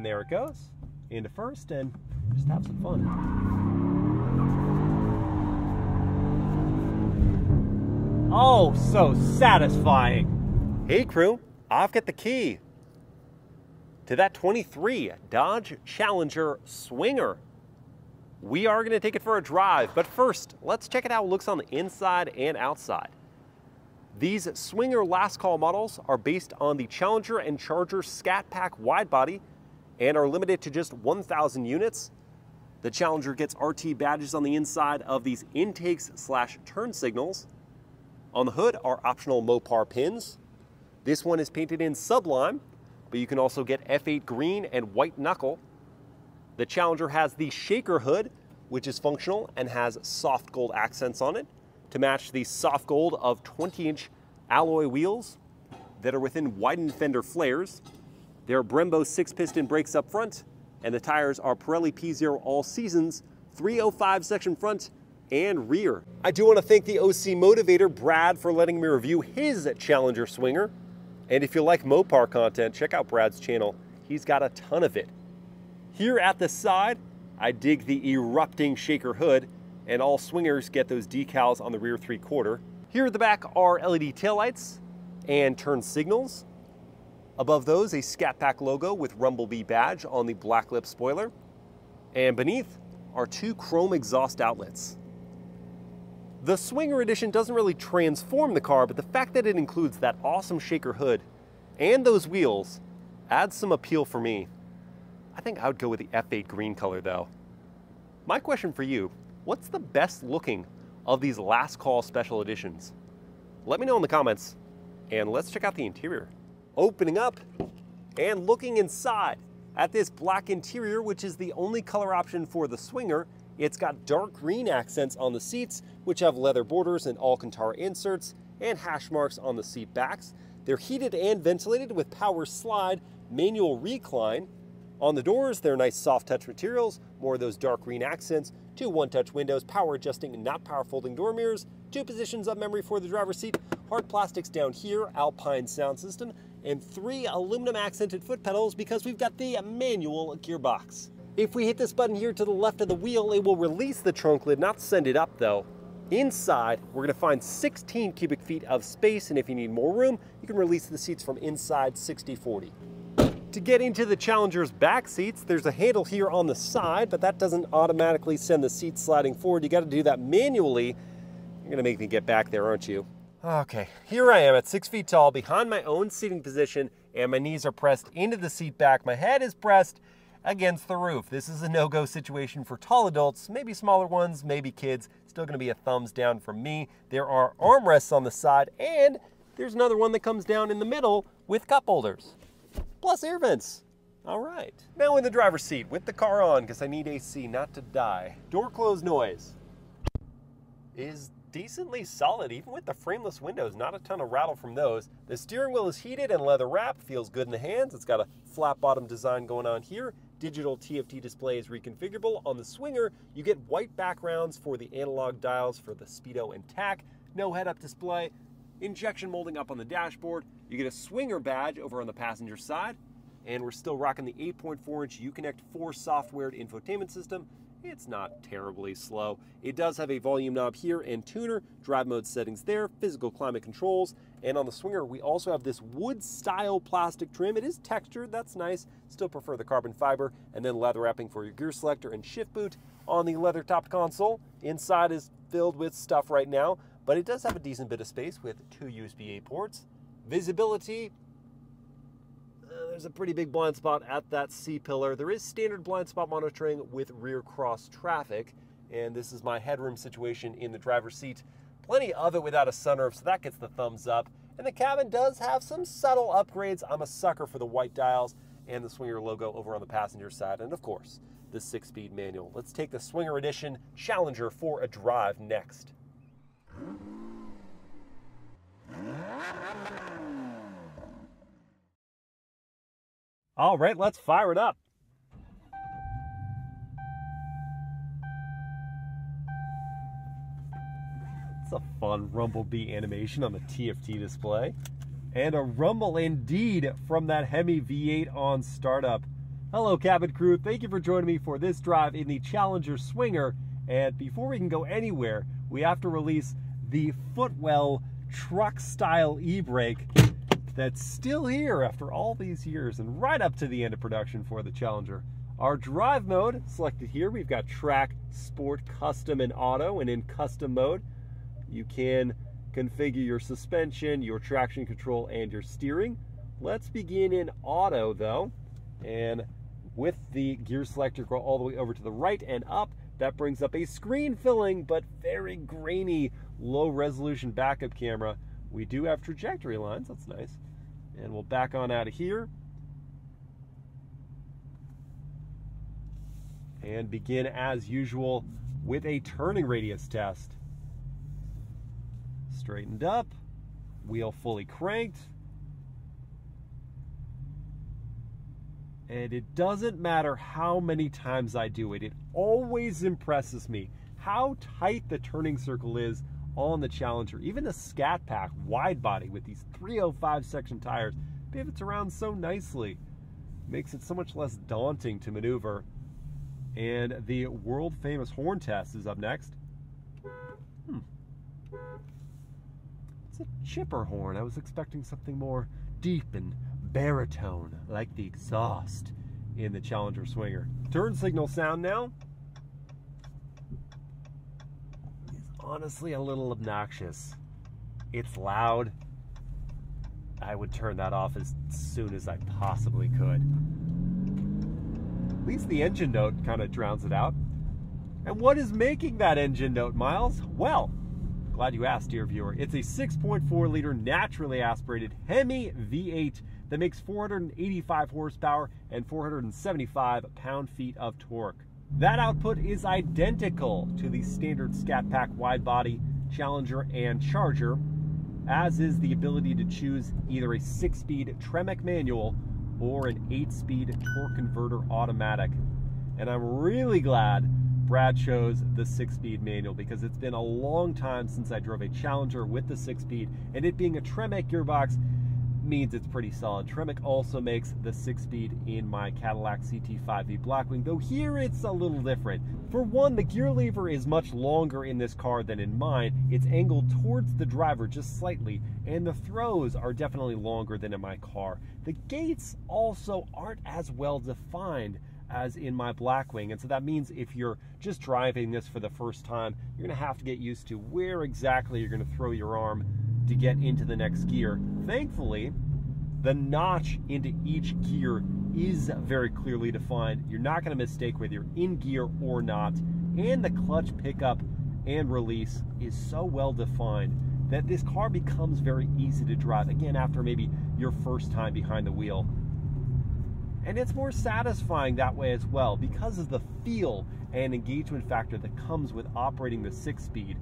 And there it goes into first, and just have some fun. Oh, so satisfying. Hey crew, I've got the key to that 23 Dodge Challenger Swinger. We are going to take it for a drive, but first let's check it out how it looks on the inside and outside. These Swinger last call models are based on the Challenger and Charger Scat Pack widebody and are limited to just 1,000 units. The Challenger gets RT badges on the inside of these intakes / turn signals. On the hood are optional Mopar pins. This one is painted in Sublime, but you can also get F8 green and white knuckle. The Challenger has the shaker hood, which is functional and has soft gold accents on it to match the soft gold of 20-inch alloy wheels that are within widened fender flares. There are Brembo 6-piston brakes up front, and the tires are Pirelli P0 All Seasons, 305 section front and rear. I do want to thank the OC Motivator, Brad, for letting me review his Challenger Swinger. And if you like Mopar content, check out Brad's channel. He's got a ton of it. Here at the side, I dig the erupting shaker hood, and all Swingers get those decals on the rear 3/4. Here at the back are LED taillights and turn signals. Above those, a Scat Pack logo with Rumblebee badge on the black lip spoiler. And beneath are two chrome exhaust outlets. The Swinger Edition doesn't really transform the car, but the fact that it includes that awesome shaker hood and those wheels adds some appeal for me. I think I would go with the F8 green color though. My question for you, what's the best looking of these last call special editions? Let me know in the comments, and let's check out the interior. Opening up and looking inside at this black interior, which is the only color option for the Swinger. It's got dark green accents on the seats, which have leather borders and Alcantara inserts and hash marks on the seat backs. They're heated and ventilated with power slide, manual recline. On the doors, they're nice soft touch materials, more of those dark green accents, 2 one-touch windows, power adjusting and not power folding door mirrors, 2 positions of memory for the driver's seat, hard plastics down here, Alpine sound system, and 3 aluminum accented foot pedals because we've got the manual gearbox. If we hit this button here to the left of the wheel, it will release the trunk lid, not send it up though. Inside, we're gonna find 16 cubic feet of space, and if you need more room, you can release the seats from inside 60-40. To get into the Challenger's back seats, there's a handle here on the side, but that doesn't automatically send the seat sliding forward. You got to do that manually. You're gonna make me get back there, aren't you? Okay, here I am at 6 feet tall behind my own seating position, and my knees are pressed into the seat back. My head is pressed against the roof. This is a no-go situation for tall adults, maybe smaller ones, maybe kids. Still gonna be a thumbs down from me. There are armrests on the side, and there's another one that comes down in the middle with cup holders. Plus air vents. All right. Now in the driver's seat with the car on, because I need AC not to die. Door close noise is decently solid, even with the frameless windows, not a ton of rattle from those. The steering wheel is heated and leather wrapped, feels good in the hands. It's got a flat bottom design going on here. Digital TFT display is reconfigurable. On the Swinger, you get white backgrounds for the analog dials for the speedo and tack. No head-up display. Injection molding up on the dashboard. You get a Swinger badge over on the passenger side, and we're still rocking the 8.4-inch Uconnect 4 software infotainment system. It's not terribly slow. It does have a volume knob here and tuner, drive mode settings there, physical climate controls, and on the Swinger, we also have this wood-style plastic trim. It is textured, that's nice. Still prefer the carbon fiber, and then leather wrapping for your gear selector and shift boot. On the leather-topped console, inside is filled with stuff right now, but it does have a decent bit of space with 2 USB-A ports. Visibility, there's a pretty big blind spot at that C-pillar. There is standard blind spot monitoring with rear cross traffic, and this is my headroom situation in the driver's seat. Plenty of it without a sunroof, so that gets the thumbs up. And the cabin does have some subtle upgrades. I'm a sucker for the white dials and the Swinger logo over on the passenger side, and of course, the 6-speed manual. Let's take the Swinger Edition Challenger for a drive next. All right, let's fire it up. It's a fun Rumblebee animation on the TFT display. And a rumble indeed from that Hemi V8 on startup. Hello cabin crew, thank you for joining me for this drive in the Challenger Swinger. And before we can go anywhere, we have to release the footwell truck style e-brake that's still here after all these years and right up to the end of production for the Challenger. Our drive mode selected here, we've got track, sport, custom, and auto. And in custom mode, you can configure your suspension, your traction control, and your steering. Let's begin in auto though. And with the gear selector, go all the way over to the right and up. That brings up a screen-filling but very grainy, low-resolution backup camera. We do have trajectory lines, that's nice. And we'll back on out of here and begin as usual with a turning radius test. Straightened up, wheel fully cranked. And it doesn't matter how many times I do it, it always impresses me how tight the turning circle is on the Challenger. Even the Scat Pack wide body with these 305 section tires pivots around so nicely. Makes it so much less daunting to maneuver. And the world famous horn test is up next. It's a chipper horn. I was expecting something more deep and baritone, like the exhaust in the Challenger Swinger. Turn signal sound now is honestly a little obnoxious. It's loud. I would turn that off as soon as I possibly could. At least the engine note kind of drowns it out. And what is making that engine note, Miles? Well, glad you asked, dear viewer. It's a 6.4 liter naturally aspirated Hemi V8 that makes 485 horsepower and 475 pound-feet of torque. That output is identical to the standard Scat Pack wide body Challenger and Charger, as is the ability to choose either a 6-speed Tremec manual or an 8-speed torque converter automatic. And I'm really glad Brad chose the 6-speed manual, because it's been a long time since I drove a Challenger with the 6-speed, and it being a Tremec gearbox means it's pretty solid. Tremec also makes the 6-speed in my Cadillac CT5V Blackwing, though here it's a little different. For one, the gear lever is much longer in this car than in mine. It's angled towards the driver just slightly, and the throws are definitely longer than in my car. The gates also aren't as well defined as in my Blackwing, and so that means if you're just driving this for the first time, you're gonna have to get used to where exactly you're gonna throw your arm to get into the next gear. Thankfully, the notch into each gear is very clearly defined. You're not going to mistake whether you're in gear or not. And the clutch pickup and release is so well defined that this car becomes very easy to drive, again, after maybe your first time behind the wheel. And it's more satisfying that way as well, because of the feel and engagement factor that comes with operating the 6-speed.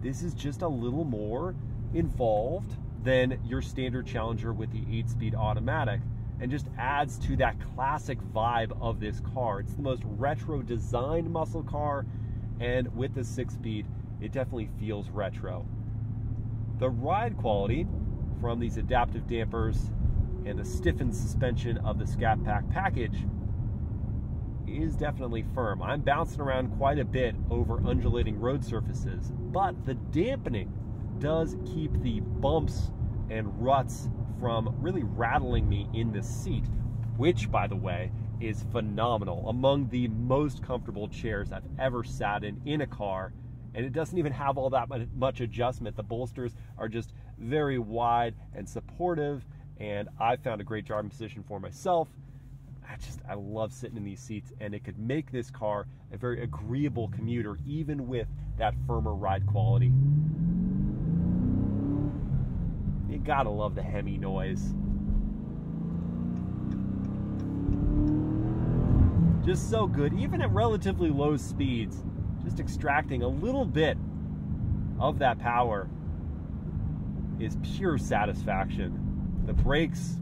This is just a little more involved than your standard Challenger with the 8-speed automatic, and just adds to that classic vibe of this car. It's the most retro designed muscle car, and with the 6-speed, it definitely feels retro. The ride quality from these adaptive dampers and the stiffened suspension of the Scat Pack package is definitely firm. I'm bouncing around quite a bit over undulating road surfaces, but the dampening does keep the bumps and ruts from really rattling me in the seat, which, by the way, is phenomenal. Among the most comfortable chairs I've ever sat in a car, and it doesn't even have all that much adjustment. The bolsters are just very wide and supportive, and I found a great driving position for myself. I love sitting in these seats, and it could make this car a very agreeable commuter, even with that firmer ride quality. You gotta love the Hemi noise. Just so good, even at relatively low speeds, just extracting a little bit of that power is pure satisfaction. The brakes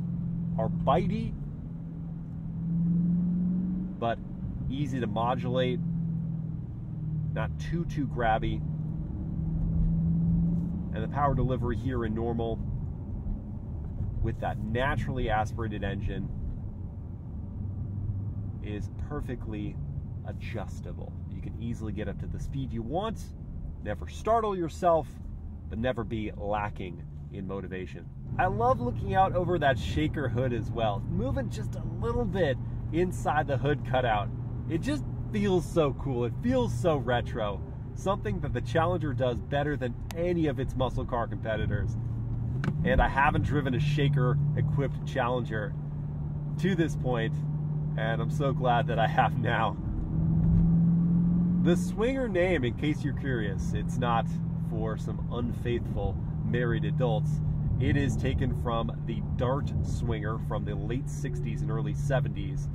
are bitey, but easy to modulate, not too grabby. And the power delivery here in normal with that naturally aspirated engine is perfectly adjustable. You can easily get up to the speed you want, never startle yourself, but never be lacking in motivation. I love looking out over that shaker hood as well. Moving just a little bit inside the hood cutout. It just feels so cool. It feels so retro. Something that the Challenger does better than any of its muscle car competitors. And I haven't driven a shaker equipped Challenger to this point, and I'm so glad that I have now. The Swinger name, in case you're curious, it's not for some unfaithful married adults. It is taken from the Dart Swinger from the late 60s and early 70s.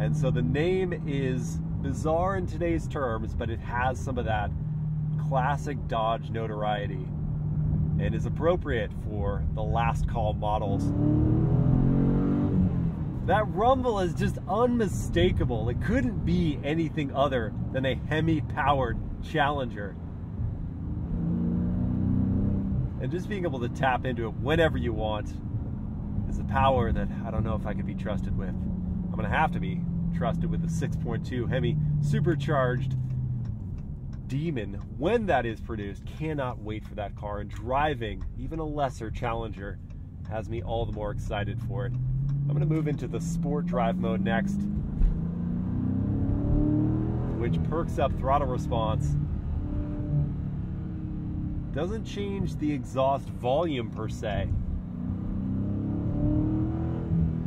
And so the name is bizarre in today's terms, but it has some of that classic Dodge notoriety and is appropriate for the last call models. That rumble is just unmistakable. It couldn't be anything other than a Hemi-powered Challenger. And just being able to tap into it whenever you want is a power that I don't know if I could be trusted with. I'm gonna have to be trusted with the 6.2 Hemi supercharged Demon when that is produced. Cannot wait for that car, and driving even a lesser Challenger has me all the more excited for it. I'm gonna move into the sport drive mode next, which perks up throttle response. Doesn't change the exhaust volume per se,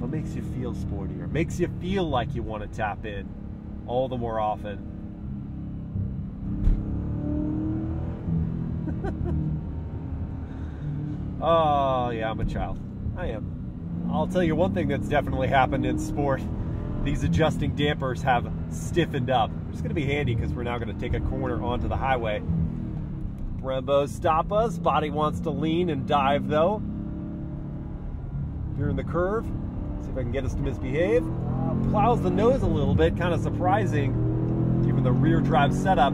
but makes you feel sportier, makes you feel like you want to tap in all the more often. Oh yeah, I'm a child. I am. I'll tell you one thing that's definitely happened in sport. These adjusting dampers have stiffened up. It's going to be handy because we're now going to take a corner onto the highway. Brembo stop us. Body wants to lean and dive though. Here in the curve. See if I can get us to misbehave. Plows the nose a little bit. Kind of surprising given the rear drive setup.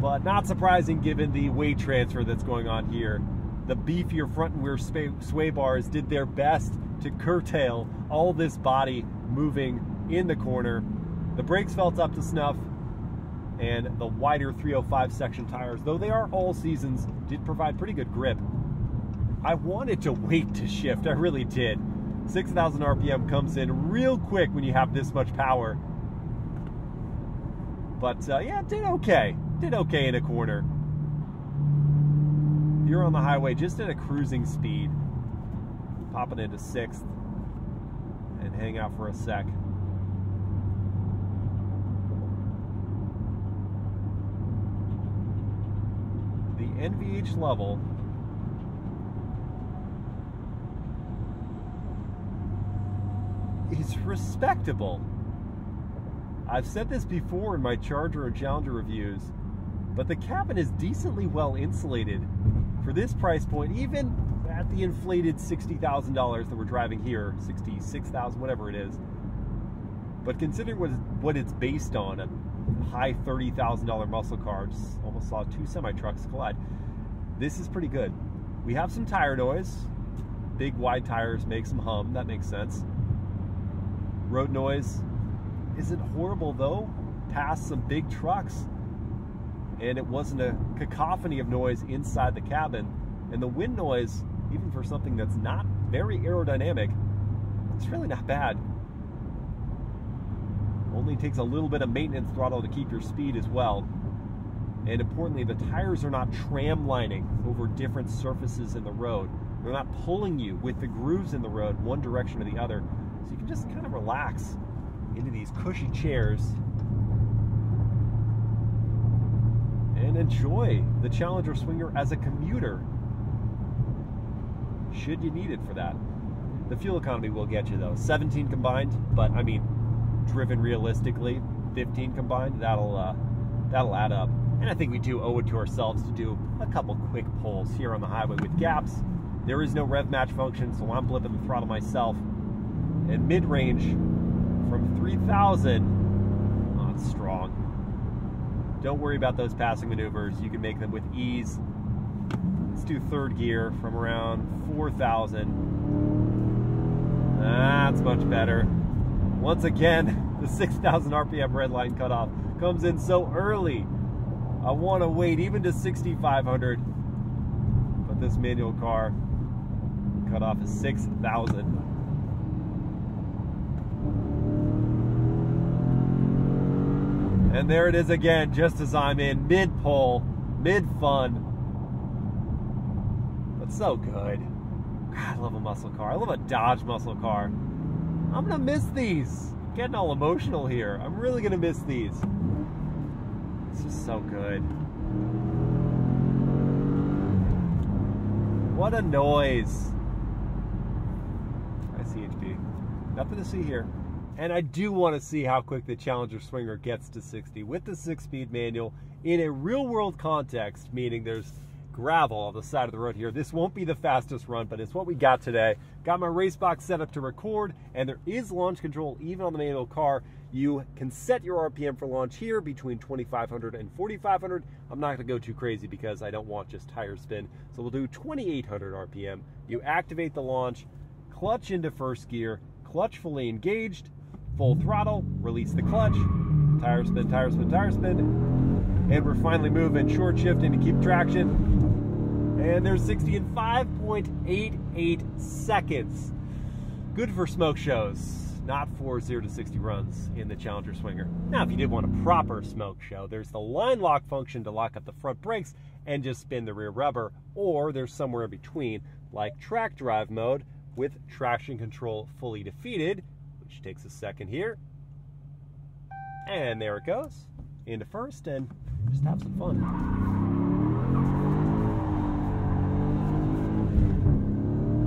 But not surprising given the weight transfer that's going on here. The beefier front and rear sway bars did their best to curtail all this body moving in the corner. The brakes felt up to snuff, and the wider 305 section tires, though they are all seasons, did provide pretty good grip. I wanted to wait to shift, I really did. 6,000 RPM comes in real quick when you have this much power. But yeah, did okay in a corner. You're on the highway just at a cruising speed. Popping into 6th and hang out for a sec. The NVH level is respectable. I've said this before in my Charger and Challenger reviews, but the cabin is decently well insulated for this price point, even at the inflated $60,000 that we're driving here, $66,000, whatever it is. But considering what it's based on, a high $30,000 muscle car, just almost saw two semi-trucks collide, this is pretty good. We have some tire noise. Big wide tires make some hum, that makes sense. Road noise isn't horrible though, past some big trucks. And it wasn't a cacophony of noise inside the cabin. And the wind noise, even for something that's not very aerodynamic, it's really not bad. Only takes a little bit of maintenance throttle to keep your speed as well. And importantly, the tires are not tramlining over different surfaces in the road. They're not pulling you with the grooves in the road one direction or the other. So you can just kind of relax into these cushy chairs and enjoy the Challenger Swinger as a commuter, should you need it for that. The fuel economy will get you though. 17 combined, but I mean, driven realistically, 15 combined, that'll add up. And I think we do owe it to ourselves to do a couple quick pulls here on the highway with gaps. There is no rev match function, so I'm blipping the throttle myself. And mid-range from 3,000 on strong. Don't worry about those passing maneuvers. You can make them with ease. Let's do third gear from around 4,000. That's much better. Once again, the 6,000 RPM red line cutoff comes in so early. I want to wait even to 6,500, but this manual car cutoff is 6,000. And there it is again, just as I'm in mid-pull, mid-fun, but so good. God, I love a muscle car. I love a Dodge muscle car. I'm gonna miss these. I'm getting all emotional here. I'm really gonna miss these. It's just so good. What a noise. Nice CHP. Nothing to see here. And I do want to see how quick the Challenger Swinger gets to 60 with the 6-speed manual in a real-world context, meaning there's gravel on the side of the road here. This won't be the fastest run, but it's what we got today. Got my race box set up to record, and there is launch control even on the manual car. You can set your RPM for launch here between 2,500 and 4,500. I'm not going to go too crazy because I don't want just tire spin, so we'll do 2,800 RPM. You activate the launch, clutch into first gear, clutch fully engaged, full throttle, release the clutch, tire spin, tire spin, tire spin, and we're finally moving, short shifting to keep traction, and there's 60 in 5.88 seconds. Good for smoke shows, not for 0 to 60 runs in the Challenger Swinger. Now, if you did want a proper smoke show, there's the line lock function to lock up the front brakes and just spin the rear rubber, or there's somewhere in between, like track drive mode with traction control fully defeated, which takes a second here, and there it goes into first, and just have some fun.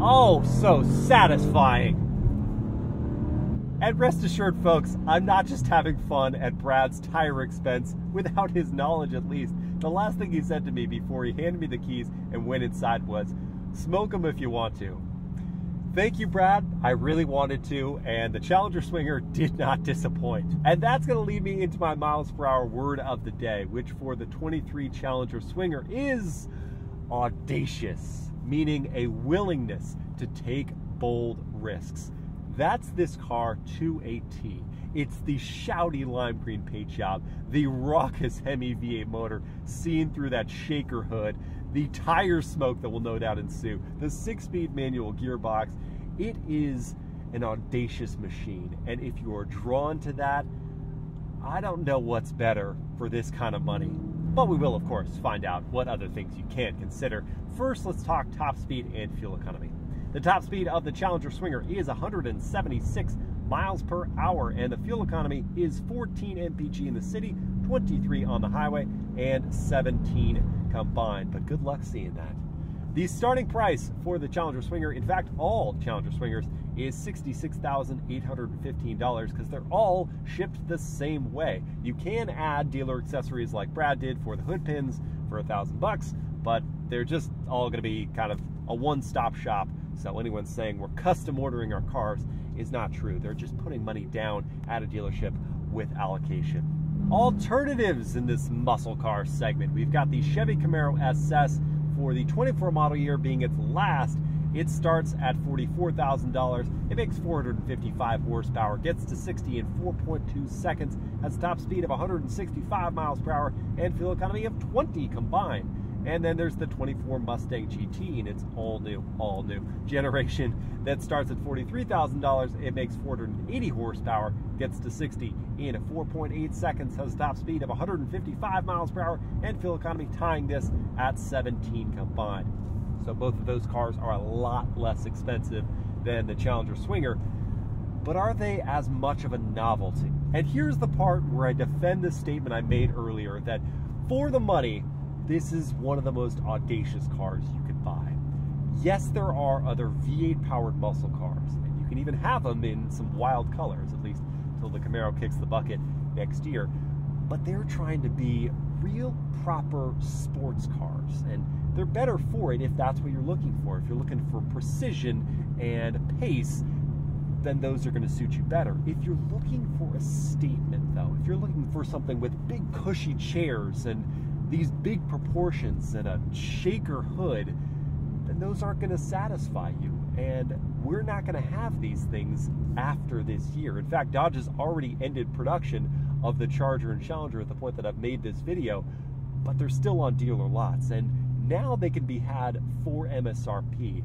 Oh, so satisfying. And rest assured, folks, I'm not just having fun at Brad's tire expense without his knowledge, at least. The last thing he said to me before he handed me the keys and went inside was, smoke them if you want to. Thank you, Brad. I really wanted to, and the Challenger Swinger did not disappoint. And that's going to lead me into my miles per hour word of the day, which for the 23 Challenger Swinger is audacious, meaning a willingness to take bold risks. That's this car to a T. It's the shouty lime green paint job, the raucous Hemi V8 motor seen through that shaker hood, the tire smoke that will no doubt ensue, the 6-speed manual gearbox. It is an audacious machine, and if you are drawn to that, I don't know what's better for this kind of money. But we will, of course, find out what other things you can consider. First, let's talk top speed and fuel economy. The top speed of the Challenger Swinger is 176 miles per hour, and the fuel economy is 14 mpg in the city, 23 on the highway, and 17 combined, but good luck seeing that. The starting price for the Challenger Swinger, in fact all Challenger Swingers, is $66,815 because they're all shipped the same way. You can add dealer accessories like Brad did for the hood pins for $1,000, but they're just all going to be kind of a one-stop shop. So anyone saying we're custom ordering our cars is not true. They're just putting money down at a dealership with allocation. Alternatives in this muscle car segment. We've got the Chevy Camaro SS for the 24 model year being its last. It starts at $44,000. It makes 455 horsepower, gets to 60 in 4.2 seconds, has a top speed of 165 miles per hour, and fuel economy of 20 combined. And then there's the 24 Mustang GT, and it's all new generation that starts at $43,000. It makes 480 horsepower, gets to 60 in 4.8 seconds, has a top speed of 155 miles per hour, and fuel economy tying this at 17 combined. So both of those cars are a lot less expensive than the Challenger Swinger, but are they as much of a novelty? And here's the part where I defend the statement I made earlier that for the money, this is one of the most audacious cars you could buy. Yes, there are other V8-powered muscle cars, and you can even have them in some wild colors, at least until the Camaro kicks the bucket next year. But they're trying to be real, proper sports cars, and they're better for it if that's what you're looking for. If you're looking for precision and pace, then those are going to suit you better. If you're looking for a statement, though, if you're looking for something with big, cushy chairs and these big proportions and a shaker hood, then those aren't going to satisfy you. and we're not going to have these things after this year. In fact, Dodge has already ended production of the Charger and Challenger at the point that I've made this video, but they're still on dealer lots, and now they can be had for MSRP.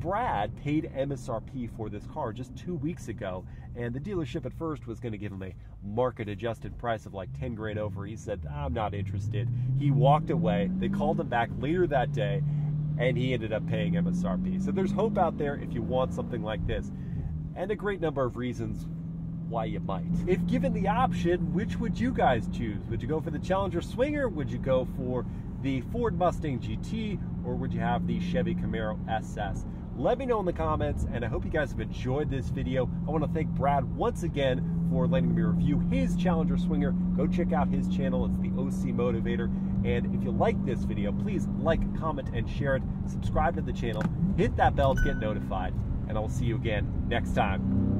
Brad paid MSRP for this car just 2 weeks ago, and the dealership at first was going to give him a market adjusted price of like 10 grand over. He said, I'm not interested. He walked away. They called him back later that day, and he ended up paying MSRP. So there's hope out there if you want something like this, and a great number of reasons why you might. If given the option, which would you guys choose? Would you go for the Challenger Swinger? Would you go for the Ford Mustang GT? Or would you have the Chevy Camaro SS? Let me know in the comments, and I hope you guys have enjoyed this video. I want to thank Brad once again for letting me review his Challenger Swinger. Go check out his channel, it's the OC Motivator. And if you like this video, please like, comment, and share it. Subscribe to the channel, hit that bell to get notified, and I'll see you again next time.